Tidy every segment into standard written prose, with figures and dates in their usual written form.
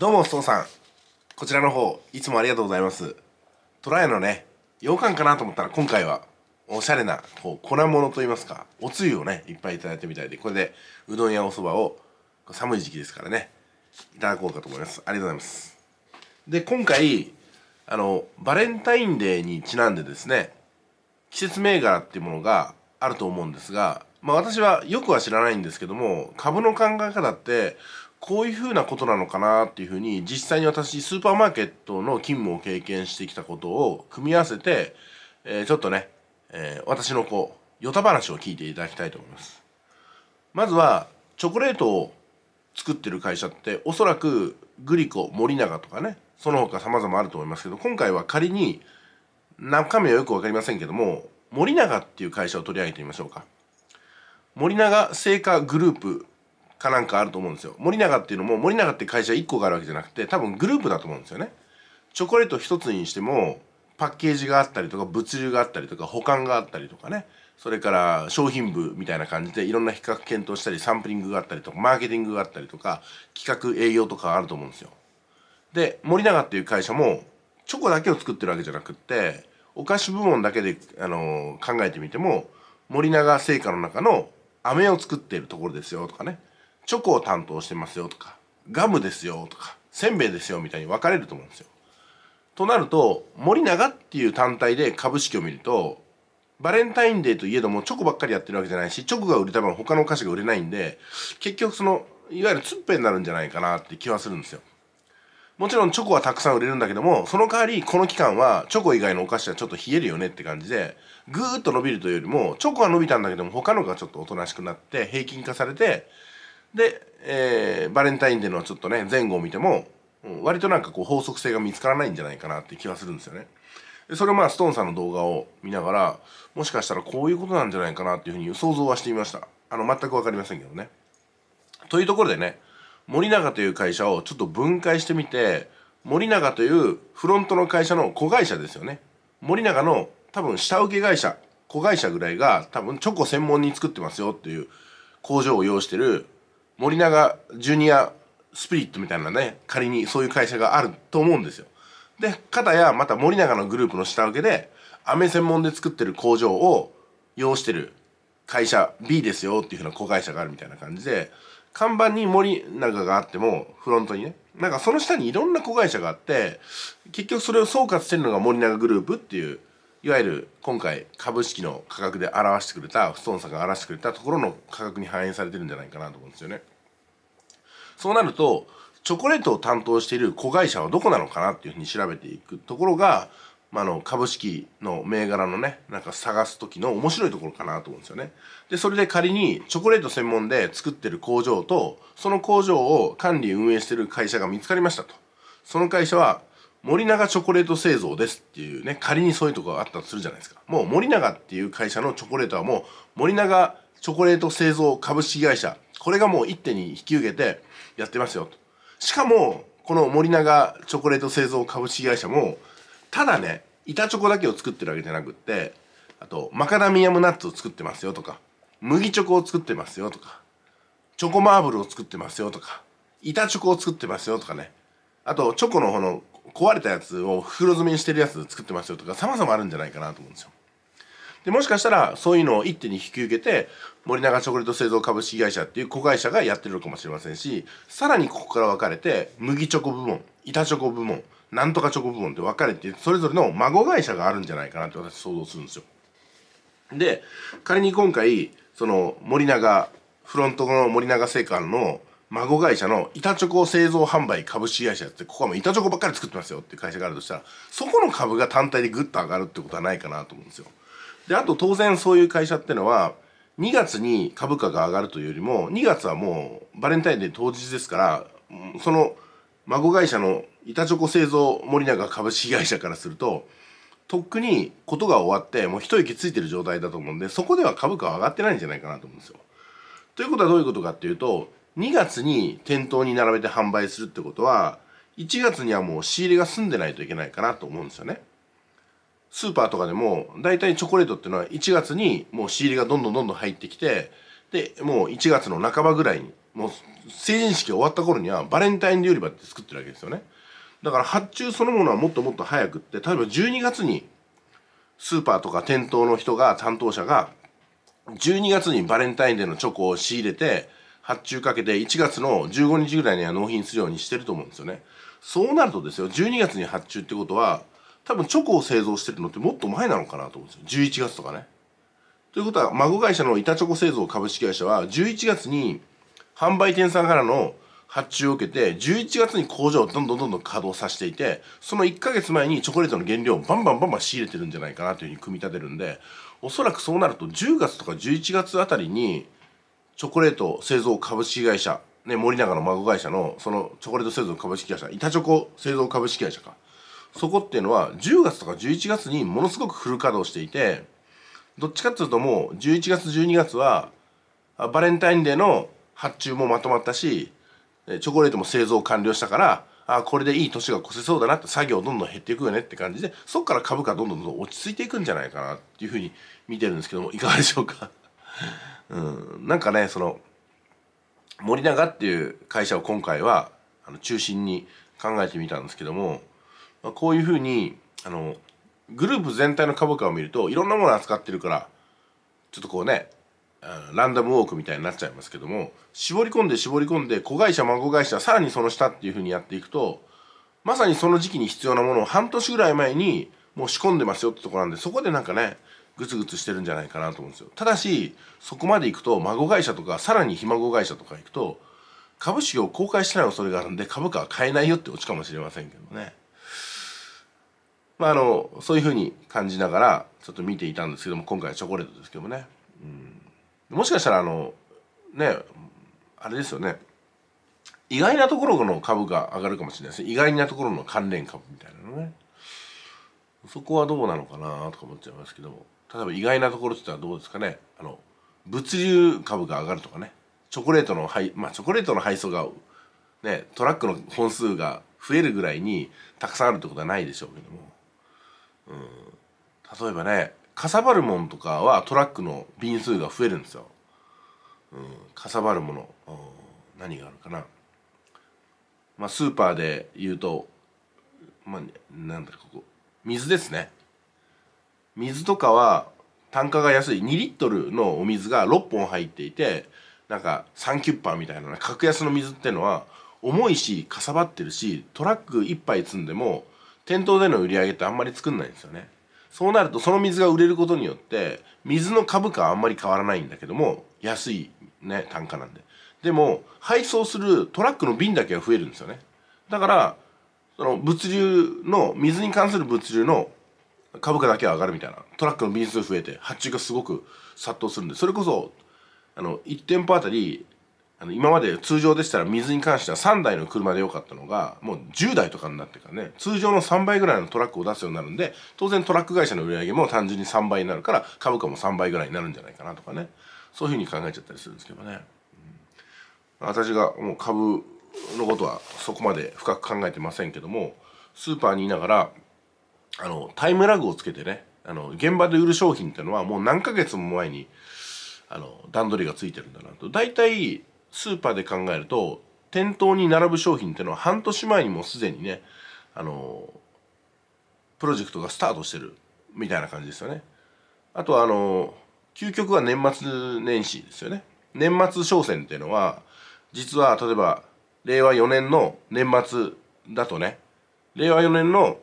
どうも、須藤さん。こちらの方、いつもありがとうございます。とらやのね、羊羹かなと思ったら、今回は、おしゃれな、粉物といいますか、おつゆをね、いっぱいいただいてみたいで、これで、うどんやおそばを、寒い時期ですからね、いただこうかと思います。ありがとうございます。で、今回、バレンタインデーにちなんでですね、季節銘柄っていうものがあると思うんですが、まあ私はよくは知らないんですけども、株の考え方って、こういうふうなことなのかなっていうふうに、実際に私スーパーマーケットの勤務を経験してきたことを組み合わせて、ちょっとね、私のヨタ話を聞いていただきたいと思います。まずはチョコレートを作ってる会社って、おそらくグリコ、森永とかね、その他様々あると思いますけど、今回は仮に中身はよくわかりませんけども、森永っていう会社を取り上げてみましょうか。森永製菓グループかなんかあると思うんですよ。森永っていうのも、森永って会社1個があるわけじゃなくて、多分グループだと思うんですよね。チョコレート1つにしても、パッケージがあったりとか、物流があったりとか、保管があったりとかね、それから商品部みたいな感じでいろんな比較検討したり、サンプリングがあったりとか、マーケティングがあったりとか、企画営業とかあると思うんですよ。で、森永っていう会社もチョコだけを作ってるわけじゃなくって、お菓子部門だけで、考えてみても、森永製菓の中の飴を作っているところですよとかね、チョコを担当してますよとか、ガムですよとか、せんべいですよみたいに分かれると思うんですよ。となると、森永っていう単体で株式を見ると、バレンタインデーといえどもチョコばっかりやってるわけじゃないし、チョコが売れた分他のお菓子が売れないんで、結局そのいわゆるツッペになるんじゃないかなって気はするんですよ。もちろんチョコはたくさん売れるんだけども、その代わりこの期間はチョコ以外のお菓子はちょっと冷えるよねって感じで、ぐーっと伸びるというよりも、チョコは伸びたんだけども他のがちょっとおとなしくなって平均化されて、で、バレンタインデーのちょっとね、前後を見ても、割となんか法則性が見つからないんじゃないかなって気がするんですよね。で、それをまあ、ストーンさんの動画を見ながら、もしかしたらこういうことなんじゃないかなっていうふうに想像はしてみました。全くわかりませんけどね。というところでね、森永という会社をちょっと分解してみて、森永というフロントの会社の子会社ですよね。森永の多分下請け会社、子会社ぐらいが多分チョコ専門に作ってますよっていう工場を要してる、森永ジュニアスピリットみたいなね、仮にそういう会社があると思うんですよ。で、かたやまた森永のグループの下請けで、飴専門で作ってる工場を要してる会社 B ですよっていうふうな子会社があるみたいな感じで、看板に森永があっても、フロントにね、なんかその下にいろんな子会社があって、結局それを総括してるのが森永グループっていう、いわゆる今回株式の価格で表してくれた、ストーンさんが表してくれたところの価格に反映されてるんじゃないかなと思うんですよね。そうなると、チョコレートを担当している子会社はどこなのかなっていうふうに調べていくところが、株式の銘柄のね、なんか探す時の面白いところかなと思うんですよね。で、それで仮にチョコレート専門で作ってる工場と、その工場を管理運営してる会社が見つかりましたと。その会社は、森永チョコレート製造ですっていうね、仮にそういうところがあったとするじゃないですか。もう森永っていう会社のチョコレートはもう、森永チョコレート製造株式会社、これがもう一手に引き受けてやってますよと。しかも、この森永チョコレート製造株式会社も、ただね、板チョコだけを作ってるわけじゃなくって、あと、マカダミアムナッツを作ってますよとか、麦チョコを作ってますよとか、チョコマーブルを作ってますよとか、板チョコを作ってますよとかね。あと、チョコのこの壊れたやつを袋詰めにしてるやつ作ってますよとか、様々あるんじゃないかなと思うんですよ。で、もしかしたら、そういうのを一手に引き受けて、森永チョコレート製造株式会社っていう子会社がやってるのかもしれませんし、さらにここから分かれて、麦チョコ部門、板チョコ部門、なんとかチョコ部門って分かれて、それぞれの孫会社があるんじゃないかなって私想像するんですよ。で、仮に今回、その森永、フロントの森永製菓の孫会社の板チョコ製造販売株式会社って、ここはもう板チョコばっかり作ってますよっていう会社があるとしたら、そこの株が単体でグッと上がるってことはないかなと思うんですよ。で、あと当然そういう会社ってのは、2月に株価が上がるというよりも、2月はもうバレンタインデー当日ですから、その孫会社の板チョコ製造森永株式会社からすると、とっくにことが終わって、もう一息ついてる状態だと思うんで、そこでは株価は上がってないんじゃないかなと思うんですよ。ということはどういうことかっていうと、2月に店頭に並べて販売するってことは、1月にはもう仕入れが済んでないといけないかなと思うんですよね。スーパーとかでも、大体チョコレートっていうのは1月にもう仕入れがどんどん入ってきて、で、もう1月の半ばぐらいにもう成人式終わった頃にはバレンタインデー売り場って作ってるわけですよね。だから発注そのものはもっともっと早くって、例えば12月にスーパーとか店頭の人が、担当者が12月にバレンタインデーのチョコを仕入れて発注かけて1月の15日ぐらいには納品するようにしてると思うんですよね。そうなるとですよ、12月に発注ってことは多分チョコを製造してるのってもっと前なのかなと思うんですよ、11月とかね。ということは孫会社の板チョコ製造株式会社は11月に販売店さんからの発注を受けて11月に工場をどんどん稼働させていて、その1ヶ月前にチョコレートの原料をバンバン仕入れてるんじゃないかなというふうに組み立てるんで、おそらくそうなると10月とか11月あたりにチョコレート製造株式会社、ね、森永の孫会社のそのチョコレート製造株式会社、板チョコ製造株式会社か、そこっていうのは10月とか11月にものすごくフル稼働していて、どっちかっていうともう11月12月はバレンタインデーの発注もまとまったし、チョコレートも製造完了したから、あ、これでいい年が越せそうだなって、作業どんどん減っていくよねって感じで、そっから株価どんどん落ち着いていくんじゃないかなっていうふうに見てるんですけども、いかがでしょうか。なんかね、その森永っていう会社を今回は中心に考えてみたんですけども、こういうふうにグループ全体の株価を見るといろんなものを扱ってるから、ちょっとこうね、ランダムウォークみたいになっちゃいますけども、絞り込んで子会社孫会社さらにその下っていうふうにやっていくと、まさにその時期に必要なものを半年ぐらい前にもう仕込んでますよってところなんで、そこでなんかねグツグツしてるんじゃないかなと思うんですよ。ただしそこまでいくと孫会社とかさらにひ孫会社とか行くと株式を公開してない恐れがあるんで、株価は買えないよってオチかもしれませんけどね。まあそういうふうに感じながらちょっと見ていたんですけども、今回はチョコレートですけどもね、もしかしたらね、あれですよね、意外なところの株が上がるかもしれないですね。意外なところの関連株みたいなのね、そこはどうなのかなとか思っちゃいますけども、例えば意外なところって言ったらどうですかね、物流株が上がるとかね、チョコレートの配送がね、トラックの本数が増えるぐらいにたくさんあるってことはないでしょうけども、例えばね、かさばるものとかはトラックの便数が増えるんですよ。かさばるもの、何があるかな、スーパーで言うと、なんだろう、ここ水ですね。水とかは単価が安い2リットルのお水が6本入っていて、なんかサンキュッパーみたいな格安の水ってのは重いしかさばってるし、トラック1杯積んでも店頭での売り上げってあんまり作んないんですよね。そうなるとその水が売れることによって水の株価はあんまり変わらないんだけども、安いね、単価なんで。でも配送するトラックの便だけは増えるんですよね。だからその物流の、水に関する物流の株価だけは上がるみたいな、トラックの便数増えて発注がすごく殺到するんで、それこそ1店舗あたり今まで通常でしたら水に関しては3台の車でよかったのが、もう10台とかになってからね、通常の3倍ぐらいのトラックを出すようになるんで、当然トラック会社の売り上げも単純に3倍になるから、株価も3倍ぐらいになるんじゃないかなとかね、そういうふうに考えちゃったりするんですけどね。私がもう株のことはそこまで深く考えてませんけども、スーパーにいながらタイムラグをつけてね、現場で売る商品っていうのはもう何ヶ月も前に段取りがついてるんだなと。大体スーパーで考えると店頭に並ぶ商品っていうのは半年前にもうすでにね、プロジェクトがスタートしてるみたいな感じですよね。あとは究極は年末年始ですよね。年末商戦っていうのは実は例えば令和4年の年末だとね、令和4年の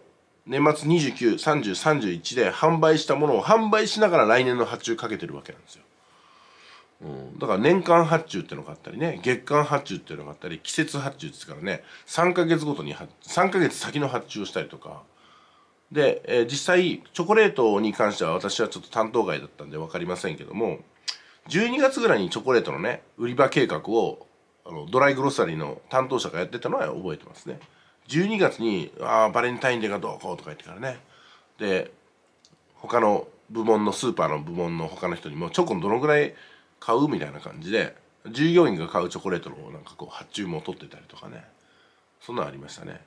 年末29、30、31で販売したものを販売しながら来年の発注かけてるわけなんですよ。だから年間発注ってのがあったりね、月間発注っていうのがあったり、季節発注ですからね、3ヶ月ごとに3ヶ月先の発注をしたりとかで、実際チョコレートに関しては私はちょっと担当外だったんで分かりませんけども、12月ぐらいにチョコレートのね売り場計画をドライグロッサリーの担当者がやってたのは覚えてますね。12月にバレンタインデーがどうこうとか言ってからね、で他の部門のスーパーの部門の他の人にもチョコどのぐらい買うみたいな感じで、従業員が買うチョコレートのなんかこう発注も取ってたりとかね、そんなのありましたね。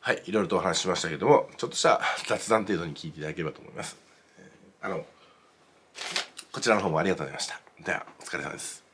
はい、いろいろとお話ししましたけども、ちょっとした雑談程度に聞いていただければと思います。こちらの方もありがとうございました。ではお疲れ様です。